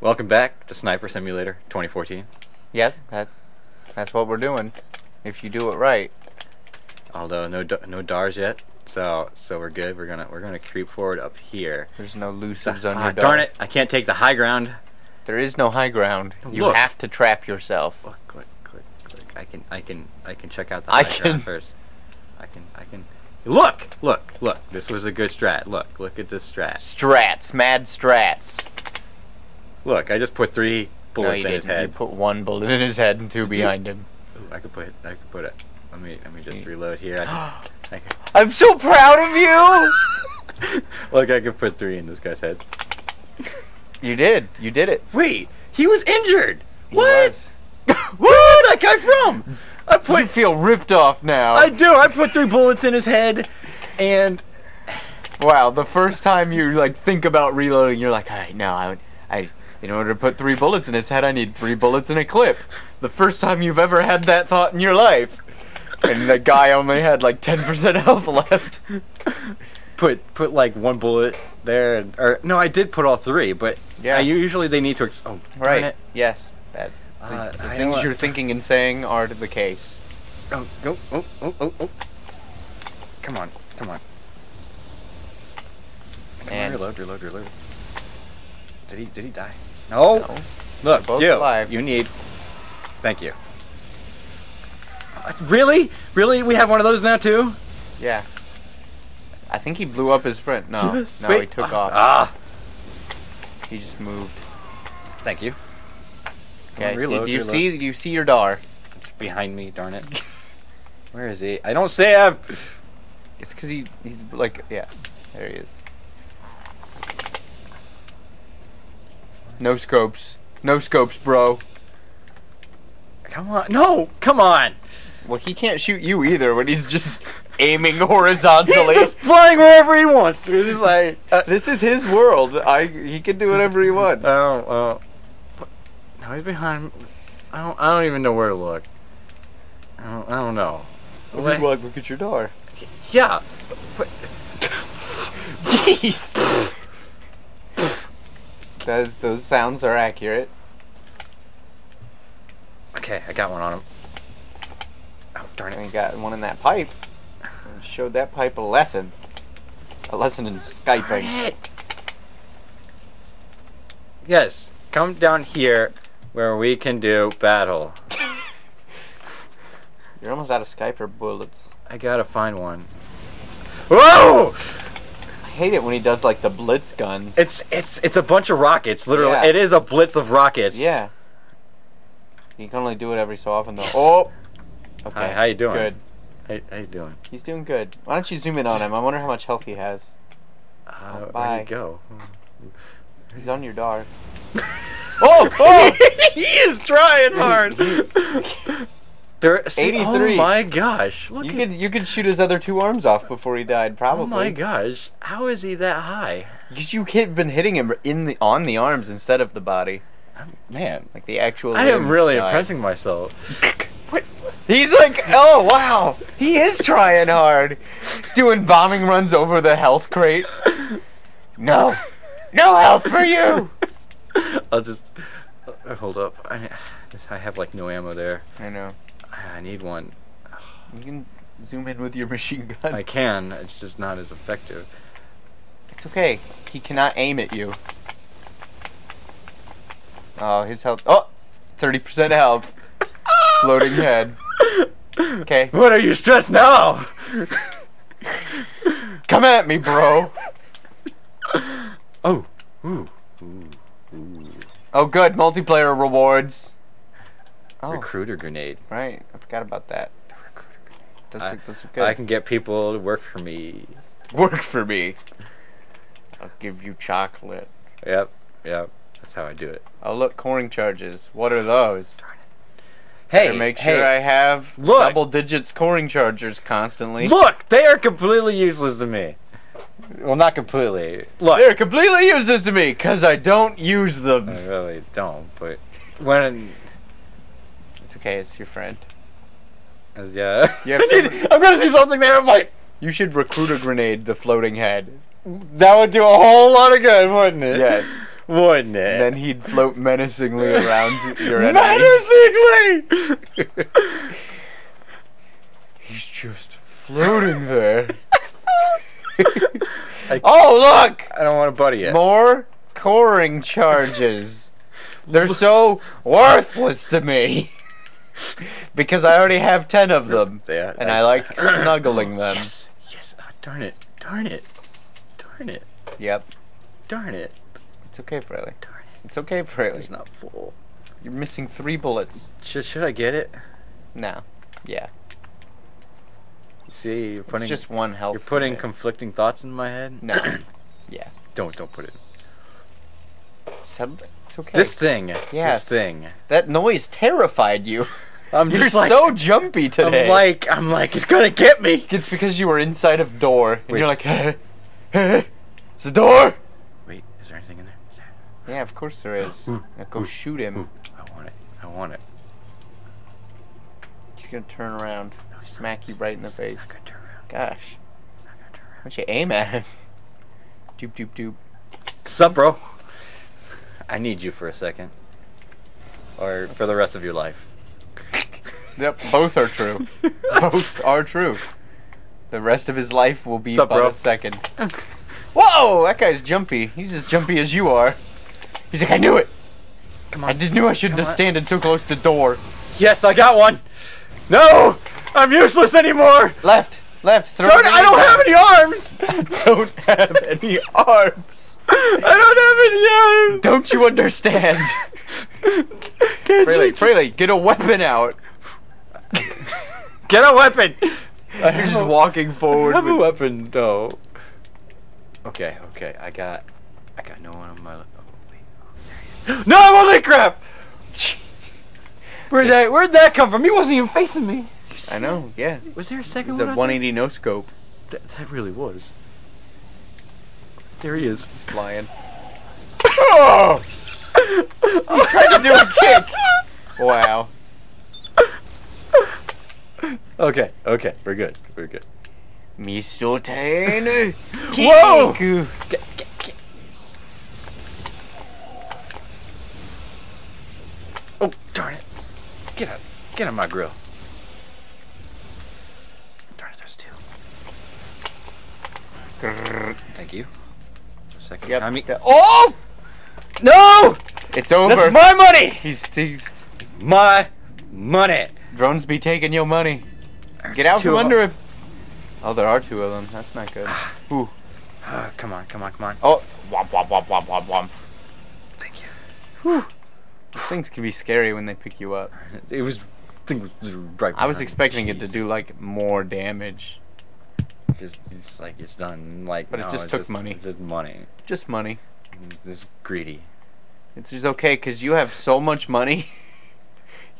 Welcome back to Sniper Simulator 2014. Yeah, that's what we're doing, if you do it right. Although no DARs yet, so we're good. We're gonna creep forward up here. There's no elusives on your DAR. Darn it! I can't take the high ground. There is no high ground. You Look. Have to trap yourself. Look, click. I can check out the high ground first. I can. Look. This was a good strat. Look at this strat. Strats, mad strats. Look, I just put 3 bullets in his head. You put 1 bullet in his head and 2 behind him. Ooh, I could put it. Let me just reload here. I'm so proud of you. Look, I could put 3 in this guy's head. You did it. Wait, he was injured. What? Where's that guy from? You feel ripped off now. I do. I put 3 bullets in his head, and wow, the first time you think about reloading, you're like, all right, no, in order to put 3 bullets in his head, I need 3 bullets in a clip. The first time you've ever had that thought in your life. And the guy only had 10% health left. Put 1 bullet there, or no, I did put all 3, but yeah, usually they need to. Oh, right. It. Yes, that's the things you're thinking and saying are the case. Oh, go! Oh! Come on! And reload. Did he die? No. Look, both alive. You need. Thank you. Really? We have one of those now too? Yeah. I think he blew up his friend. No, yes. No, Wait. He took off. He just moved. Thank you. Okay. Reload, do you see? Do you see your DAR? It's behind me. Darn it. Where is he? I don't see him. It's because he's yeah. There he is. No scopes, bro. Come on. No, come on. Well, he can't shoot you either when he's just aiming horizontally. He's just flying wherever he wants to. It's just this is his world. He can do whatever he wants. No, he's behind. I don't even know where to look. I don't know. Look at your door. Yeah. Jeez. Those sounds are accurate. Okay, I got one on him. Oh, darn it. And he got one in that pipe. And showed that pipe a lesson. A lesson in Skyping. Darn it. Yes, come down here where we can do battle. You're almost out of Skyper bullets. I gotta find one. Whoa! I hate it when he does the blitz guns. It's a bunch of rockets, literally. Yeah. It is a blitz of rockets. Yeah. You can only do it every so often though. Yes. Oh. Okay. Hi, how you doing? Good. How you doing? He's doing good. Why don't you zoom in on him? I wonder how much health he has. Where'd he go? He's on your DAR. Oh! He is trying hard. There, see, 83. Oh my gosh! Look, you could shoot his other 2 arms off before he died, probably. Oh my gosh! How is he that high? Because you had been hitting him on the arms instead of the body. Man, the actual. I am really impressing myself. What? He's oh wow, he is trying hard, doing bombing runs over the health crate. No, no health for you. I'll just hold up. I have no ammo there. I know. I need one. You can zoom in with your machine gun. I can. It's just not as effective. It's okay. He cannot aim at you. Oh, his health. Oh! 30% health. Floating head. Okay. What are you stressed now? Come at me, bro. Oh. Ooh. Oh, good. Multiplayer rewards. Oh. Recruiter grenade. Right, I forgot about that. The recruiter grenade. That's good. I can get people to work for me. Work for me. I'll give you chocolate. Yep. That's how I do it. Oh look, coring charges. What are those? Darn it. Hey, better make sure I have double digits coring chargers constantly. Look, they are completely useless to me. Well, not completely. Look, they're completely useless to me because I don't use them. I really don't. But when. It's okay, it's your friend. Yeah. I'm gonna see something there, I'm like, You should recruit a grenade, the floating head. That would do a whole lot of good, wouldn't it? Yes. Wouldn't it? And then he'd float menacingly around your enemy. Menacingly! He's just floating there. Oh, look! I don't want to buddy it. More coring charges. They're so worthless to me. Because I already have 10 of them. Yeah, and I like snuggling them. Yes, yes. Oh, darn it. Darn it. Darn it. Yep. Darn it. It's okay, Fraley. Darn it. It's okay, Fraley. It's not full. You're missing 3 bullets. Should I get it? No. Yeah. See, you're putting... It's just one health. You're putting conflicting thoughts in my head? No. Yeah. Don't put it. It's okay. This thing. Yes. This thing. That noise terrified you. You're just like, so jumpy today. I'm like, it's gonna get me. It's because you were inside of door, and you're like, it's the door. Wait, is there anything in there? Is there... Yeah, of course there is. Now go shoot him. I want it. I want it. He's gonna turn around, no, smack you right in the face. He's not gonna turn around. Gosh. He's not gonna turn around. Why don't you aim at him? Doop doop doop. Sup, bro? I need you for a second, or for the rest of your life. Yep, both are true. Both are true. The rest of his life will be about a second. Whoa, that guy's jumpy. He's as jumpy as you are. He's like, I knew it. Come on. I knew I shouldn't have standing so close to door. Yes, I got one. No, I'm useless anymore. Left, left. Throw I don't have any arms. I don't have any arms. I don't have any arms. Don't you understand? Fraley, get a weapon out. Get a weapon! You're just walking forward. I have a weapon, though. Okay, okay, I got no one on my. Oh, wait. No, I'm holy crap! Where'd that come from? He wasn't even facing me. I know. Yeah. Was there a second one? It was a 180 no scope. That really was. There he is. He's flying. Oh! He tried to do a kick. Wow. Okay, okay, we're good, we're good. Mr. Tanner! Whoa! Oh, darn it. Get out of my grill. Darn it, there's 2. Thank you. Second time he... Oh! No! It's over. That's my money! He's my money! Drones be taking your money. Get out from under him. Oh, there are 2 of them. That's not good. Ooh. Come on, come on, come on. Oh. Womp, womp, womp, womp, womp, womp. Thank you. Whew. Things can be scary when they pick you up. It was... I was expecting it to do, like, more damage. It's like, it's done. Like, but no, it just took money. Just money. Just money. It's greedy. It's just okay, because you have so much money.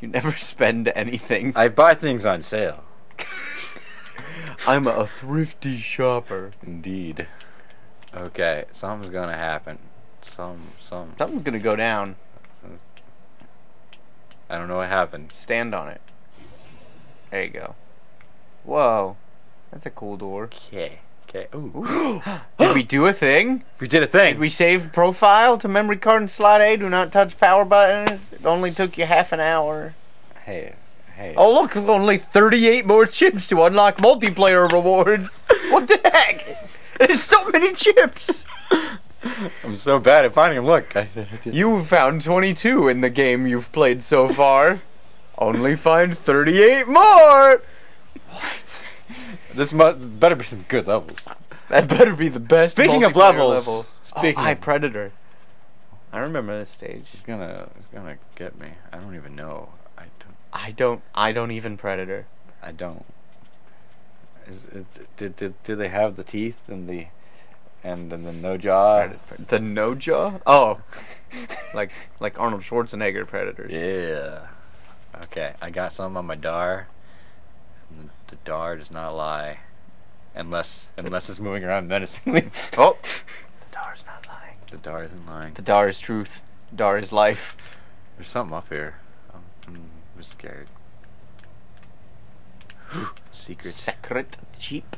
You never spend anything. I buy things on sale. I'm a thrifty shopper. Indeed. Okay, something's gonna happen. Something's gonna go down. I don't know what happened. Stand on it. There you go. Whoa. That's a cool door. Okay. Okay. Ooh. Did we do a thing? We did a thing. Did we save profile to memory card and slot A? Do not touch power button. It only took you half an hour. Hey, hey. Oh look, only 38 more chips to unlock multiplayer rewards. What the heck? There's so many chips. I'm so bad at finding them. Look, you found 22 in the game you've played so far. Only find 38 more. What? This must better be some good levels. That better be the best. Speaking of levels, high predator. I remember this stage. He's gonna get me. I don't even know. I don't even predator. I don't. Did they have the teeth and the no jaw? The no jaw? Oh, like Arnold Schwarzenegger predators. Yeah. Okay, I got some on my dar. The dar does not lie, unless it's moving around menacingly. Oh, the dar is not lying. The dar isn't lying. The dar is truth. The dar is life. There's something up here. I'm scared. Secret. Secret jeep.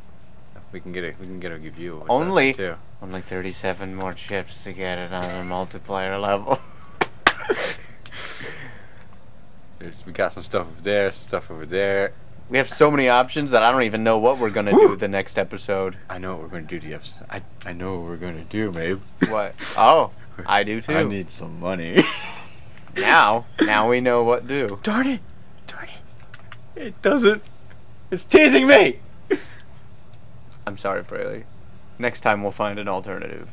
We can get a good view of only too. Only 37 more chips to get it on a multiplayer level. We got some stuff over there, some stuff over there. We have so many options that I don't even know what we're gonna do the next episode. I know what we're gonna do the episode. I know what we're gonna do, babe. What? Oh, I do too. I need some money. Now we know what to do. Darn it! It doesn't. It's teasing me. I'm sorry, Fraley. Next time we'll find an alternative.